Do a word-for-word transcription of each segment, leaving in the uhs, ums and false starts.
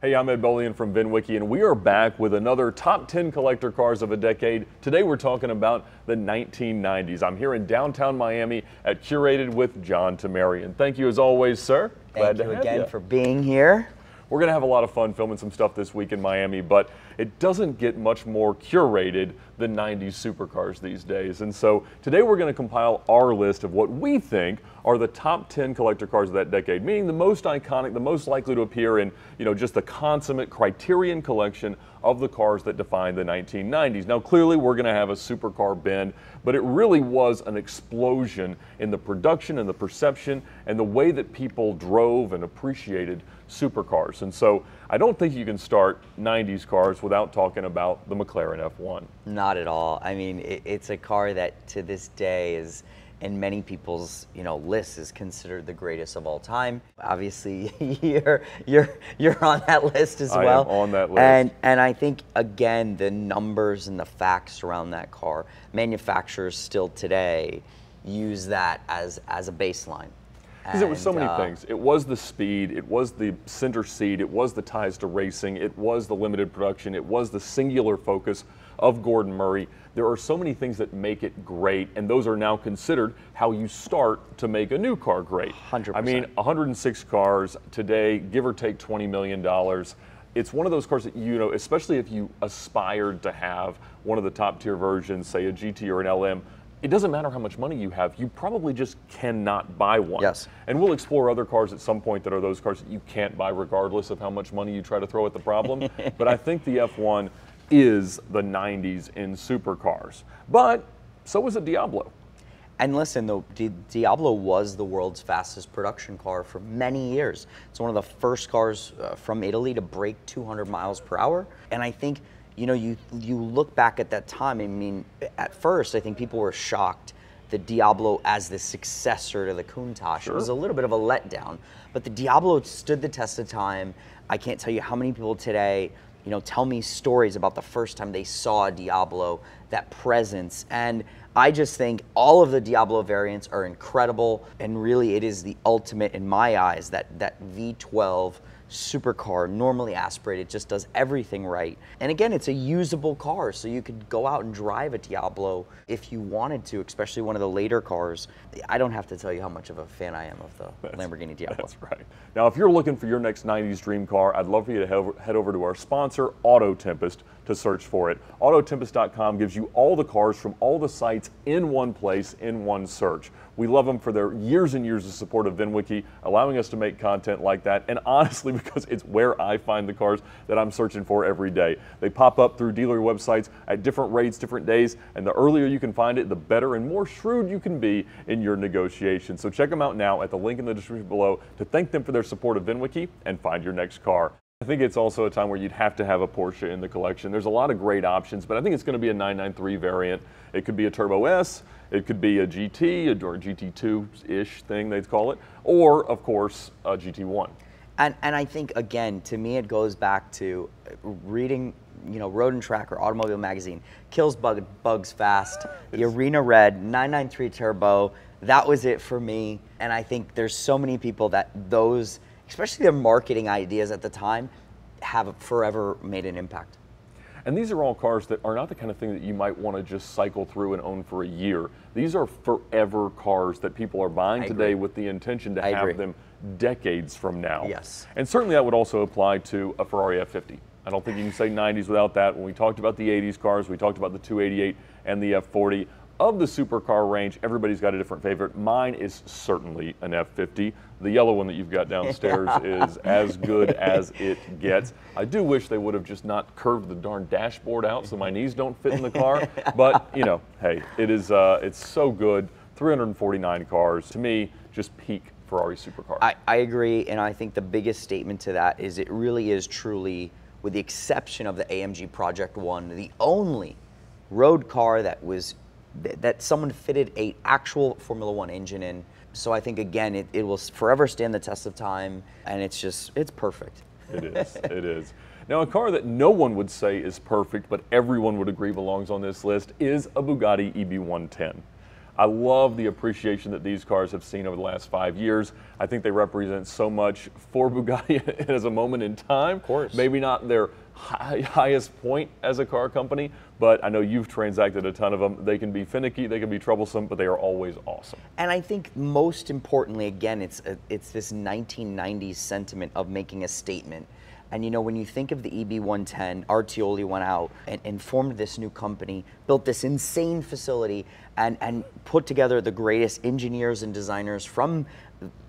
Hey, I'm Ed Bolian from VinWiki, and we are back with another top ten collector cars of a decade. Today we're talking about the nineteen nineties. I'm here in downtown Miami at Curated with John Tamarian. Thank you as always, sir. Glad to have you. Thank you again for being here. We're going to have a lot of fun filming some stuff this week in Miami, but it doesn't get much more curated than nineties supercars these days. And so today we're going to compile our list of what we think are the top ten collector cars of that decade, meaning the most iconic, the most likely to appear in, you know, just the consummate criterion collection of the cars that defined the nineteen nineties. Now, clearly we're going to have a supercar bend, but it really was an explosion in the production and the perception and the way that people drove and appreciated supercars. And so I don't think you can start nineties cars without talking about the McLaren F one. Not at all. I mean, it, it's a car that to this day is, in many people's, you know, lists, is considered the greatest of all time. Obviously, you're you're you're on that list as I well. I am on that list. And and I think again the numbers and the facts around that car, manufacturers still today use that as as a baseline. Because it was so many uh, things. It was the speed, it was the center seat, it was the ties to racing, it was the limited production, it was the singular focus of Gordon Murray. There are so many things that make it great, and those are now considered how you start to make a new car great. one hundred percent. I mean, one hundred six cars today, give or take twenty million dollars. It's one of those cars that, you know, especially if you aspired to have one of the top tier versions, say a G T or an L M, it doesn't matter how much money you have, you probably just cannot buy one. Yes. And we'll explore other cars at some point that are those cars that you can't buy regardless of how much money you try to throw at the problem. But I think the F one is the nineties in supercars. But so was the Diablo. And listen, though, Di Diablo was the world's fastest production car for many years. It's one of the first cars uh, from Italy to break two hundred miles per hour. And I think, you know, you, you look back at that time, I mean, at first, I think people were shocked that Diablo as the successor to the Kuntash. Sure. It was a little bit of a letdown, but the Diablo stood the test of time. I can't tell you how many people today, you know, tell me stories about the first time they saw a Diablo, that presence. And I just think all of the Diablo variants are incredible, and really it is the ultimate, in my eyes, that, that V twelve supercar, normally aspirated, just does everything right. And again, it's a usable car, so you could go out and drive a Diablo if you wanted to, especially one of the later cars. I don't have to tell you how much of a fan I am of the that's, Lamborghini Diablo. That's right. Now, if you're looking for your next nineties dream car, I'd love for you to head over to our sponsor, Auto Tempest, to search for it. Auto Tempest dot com gives you all the cars from all the sites in one place, in one search. We love them for their years and years of support of VinWiki, allowing us to make content like that, and honestly, because it's where I find the cars that I'm searching for every day. They pop up through dealer websites at different rates, different days, and the earlier you can find it, the better and more shrewd you can be in your negotiations. So check them out now at the link in the description below to thank them for their support of VinWiki and find your next car. I think it's also a time where you'd have to have a Porsche in the collection. There's a lot of great options, but I think it's going to be a nine nine three variant. It could be a Turbo S, it could be a G T, or a G T two-ish thing they'd call it, or, of course, a G T one. And, and I think, again, to me, it goes back to reading, you know, Road and Track or Automobile Magazine, Kills Bug, Bugs Fast, the Arena Red, nine nine three Turbo. That was it for me. And I think there's so many people that those, especially their marketing ideas at the time, have forever made an impact. And these are all cars that are not the kind of thing that you might want to just cycle through and own for a year. These are forever cars that people are buying today with the intention to have them decades from now. Yes. And certainly that would also apply to a Ferrari F fifty. I don't think you can say nineties without that. When we talked about the eighties cars, we talked about the two eighty-eight and the F forty. Of the supercar range, everybody's got a different favorite. Mine is certainly an F fifty. The yellow one that you've got downstairs is as good as it gets. I do wish they would have just not curved the darn dashboard out so my knees don't fit in the car. But, you know, hey, it is, uh, it's so good. three hundred forty-nine cars, to me, just peak Ferrari supercar. I, I agree, and I think the biggest statement to that is it really is truly, with the exception of the A M G Project One, the only road car that was that someone fitted a actual Formula One engine in. So I think, again, it, it will forever stand the test of time, and it's just, it's perfect. It is, it is. Now, a car that no one would say is perfect, but everyone would agree belongs on this list, is a Bugatti E B one ten. I love the appreciation that these cars have seen over the last five years. I think they represent so much for Bugatti as a moment in time. Of course. Maybe not their high, highest point as a car company, but I know you've transacted a ton of them. They can be finicky, they can be troublesome, but they are always awesome. And I think most importantly, again, it's, a, it's this nineteen nineties sentiment of making a statement. And you know, when you think of the E B one ten, Artioli went out and, and formed this new company, built this insane facility, and, and put together the greatest engineers and designers from,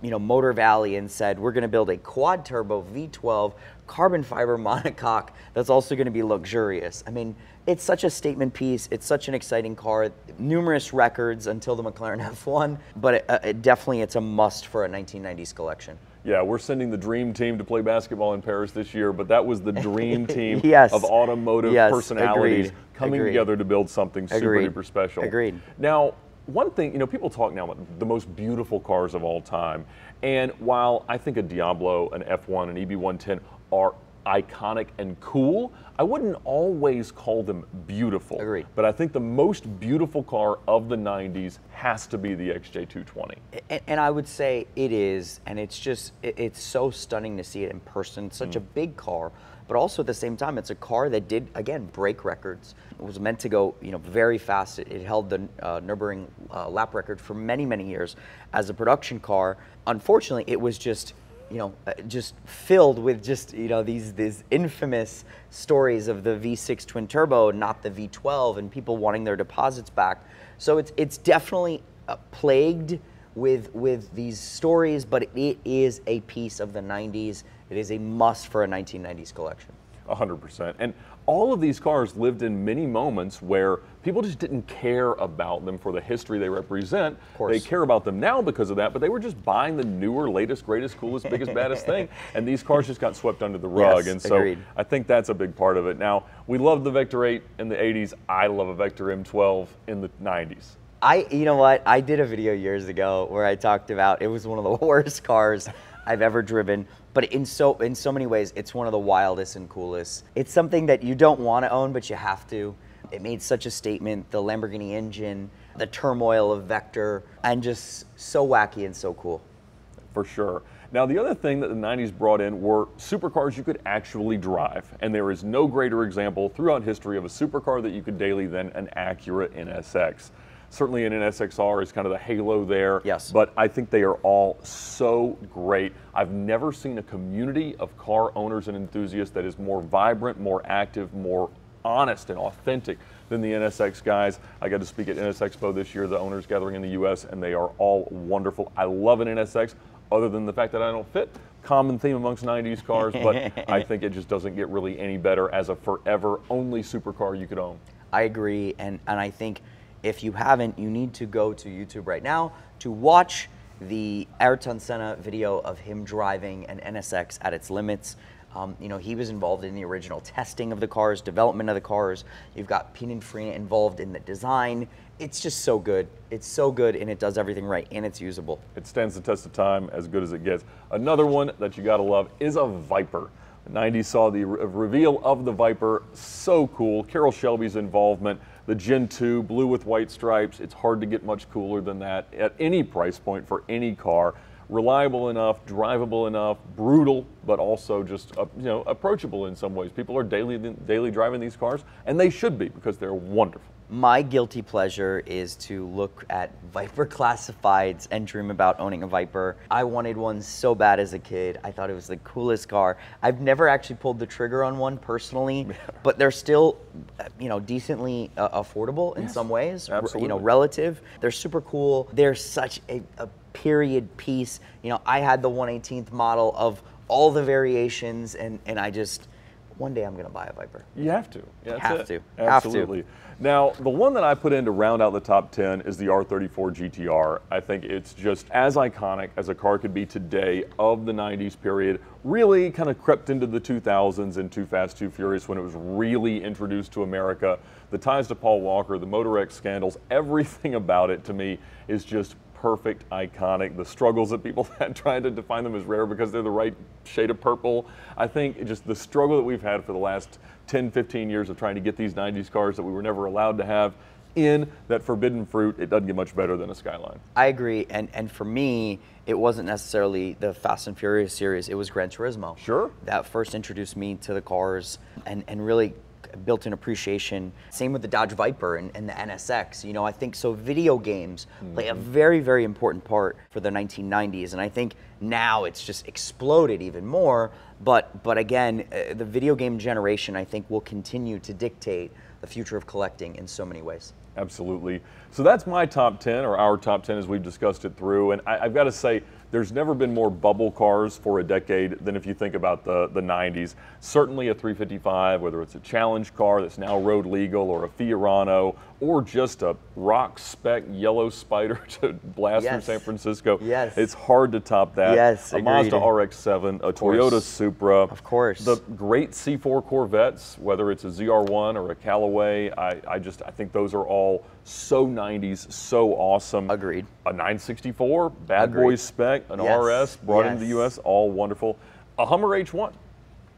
you know, Motor Valley, and said, we're going to build a quad turbo V twelve carbon fiber monocoque that's also going to be luxurious. I mean, it's such a statement piece. It's such an exciting car. Numerous records until the McLaren F one, but it, it definitely it's a must for a nineteen nineties collection. Yeah, we're sending the dream team to play basketball in Paris this year, but that was the dream team yes. of automotive yes. personalities Agreed. coming Agreed. together to build something super Agreed. duper special. Agreed. Now, one thing, you know, people talk now about the most beautiful cars of all time, and while I think a Diablo, an F one, an E B one ten are iconic and cool, I wouldn't always call them beautiful. Agreed. But I think the most beautiful car of the nineties has to be the X J two twenty. And, and I would say it is, and it's just, it, it's so stunning to see it in person. Such mm. a big car, but also at the same time, it's a car that did, again, break records. It was meant to go, you know, very fast. It, it held the uh, Nürburgring uh, lap record for many, many years as a production car. Unfortunately, it was just, you know, just filled with just, you know, these these infamous stories of the V six twin turbo, not the V twelve, and people wanting their deposits back. So it's it's definitely uh, plagued with with these stories, but it is a piece of the nineties. It is a must for a nineteen nineties collection. one hundred percent. And all of these cars lived in many moments where people just didn't care about them for the history they represent. Of course. They care about them now because of that, but they were just buying the newer, latest, greatest, coolest, biggest, baddest thing. And these cars just got swept under the rug. Yes, and so agreed. I think that's a big part of it. Now, we loved the Vector eight in the eighties. I love a Vector M twelve in the nineties. I, you know what? I did a video years ago where I talked about it was one of the worst cars I've ever driven, but in so in so many ways, it's one of the wildest and coolest. It's something that you don't want to own, but you have to. It made such a statement, the Lamborghini engine, the turmoil of Vector, and just so wacky and so cool. For sure. Now, the other thing that the nineties brought in were supercars you could actually drive, and there is no greater example throughout history of a supercar that you could daily than an Acura N S X. Certainly an N S X R is kind of the halo there, yes. but I think they are all so great. I've never seen a community of car owners and enthusiasts that is more vibrant, more active, more honest and authentic than the N S X guys. I got to speak at N S X Expo this year, the owners gathering in the U S, and they are all wonderful. I love an N S X, other than the fact that I don't fit. Common theme amongst nineties cars, but I think it just doesn't get really any better as a forever only supercar you could own. I agree, and, and I think if you haven't, you need to go to YouTube right now to watch the Ayrton Senna video of him driving an N S X at its limits. Um, you know, he was involved in the original testing of the cars, development of the cars. You've got Pininfarina involved in the design. It's just so good. It's so good, and it does everything right, and it's usable. It stands the test of time as good as it gets. Another one that you gotta love is a Viper. The nineties saw the re reveal of the Viper. So cool. Carroll Shelby's involvement. The Gen two, blue with white stripes, it's hard to get much cooler than that at any price point for any car. Reliable enough, drivable enough, brutal, but also just uh, you know, approachable in some ways. People are daily, daily driving these cars, and they should be because they're wonderful. My guilty pleasure is to look at Viper classifieds and dream about owning a Viper. I wanted one so bad as a kid. I thought it was the coolest car. I've never actually pulled the trigger on one personally, but they're still, you know, decently uh, affordable in yes, some ways, absolutely. You know, relative. They're super cool. They're such a, a period piece. You know, I had the one eighteenth model of all the variations, and, and I just, one day I'm going to buy a Viper. You have to. Yeah, that's have it. to. Absolutely. Have to. Now, the one that I put in to round out the top ten is the R thirty-four G T R. I think it's just as iconic as a car could be today of the nineties period. Really kind of crept into the two thousands in Too Fast Too Furious when it was really introduced to America. The ties to Paul Walker, the Motorex scandals, everything about it to me is just perfect, iconic. The struggles that people had trying to define them as rare because they're the right shade of purple. I think just the struggle that we've had for the last ten, fifteen years of trying to get these nineties cars that we were never allowed to have in that forbidden fruit, it doesn't get much better than a Skyline. I agree, and and for me, it wasn't necessarily the Fast and Furious series, it was Gran Turismo. Sure. That first introduced me to the cars and, and really built an appreciation. Same with the Dodge Viper and, and the N S X, you know, I think so video games mm-hmm. play a very, very important part for the nineteen nineties, and I think now it's just exploded even more, but, but again, uh, the video game generation, I think, will continue to dictate the future of collecting in so many ways. Absolutely. So that's my top ten, or our top ten as we've discussed it through, and I, I've got to say, there's never been more bubble cars for a decade than if you think about the, the nineties. Certainly a three fifty-five, whether it's a challenge car that's now road legal, or a Fiorano, or just a rock spec yellow Spider to blast yes. through San Francisco. Yes. It's hard to top that. Yes, a agreed. Mazda R X seven, a Toyota Supra. Of course. The great C four Corvettes, whether it's a Z R one or a Callaway, I, I just, I think those are all so nineties, so awesome. Agreed. A nine sixty-four, bad Agreed. Boy spec, an yes. R S brought yes. into the U S, all wonderful. A Hummer H one.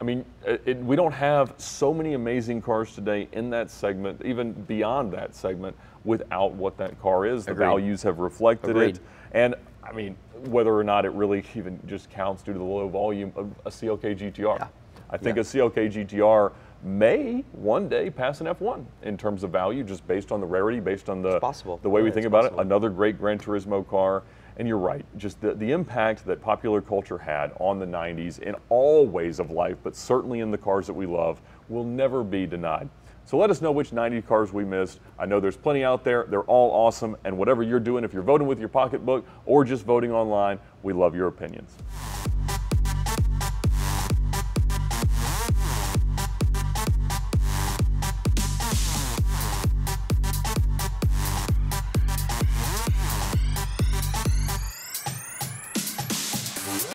I mean, it, it, we don't have so many amazing cars today in that segment, even beyond that segment, without what that car is. The Agreed. Values have reflected Agreed. It. And I mean, whether or not it really even just counts due to the low volume of a C L K G T R. Yeah. I think yeah. a C L K G T R may one day pass an F one in terms of value, just based on the rarity, based on the, the way yeah, we think about possible. It. Another great Gran Turismo car. And you're right, just the, the impact that popular culture had on the nineties in all ways of life, but certainly in the cars that we love, will never be denied. So let us know which nineties cars we missed. I know there's plenty out there. They're all awesome. And whatever you're doing, if you're voting with your pocketbook or just voting online, we love your opinions.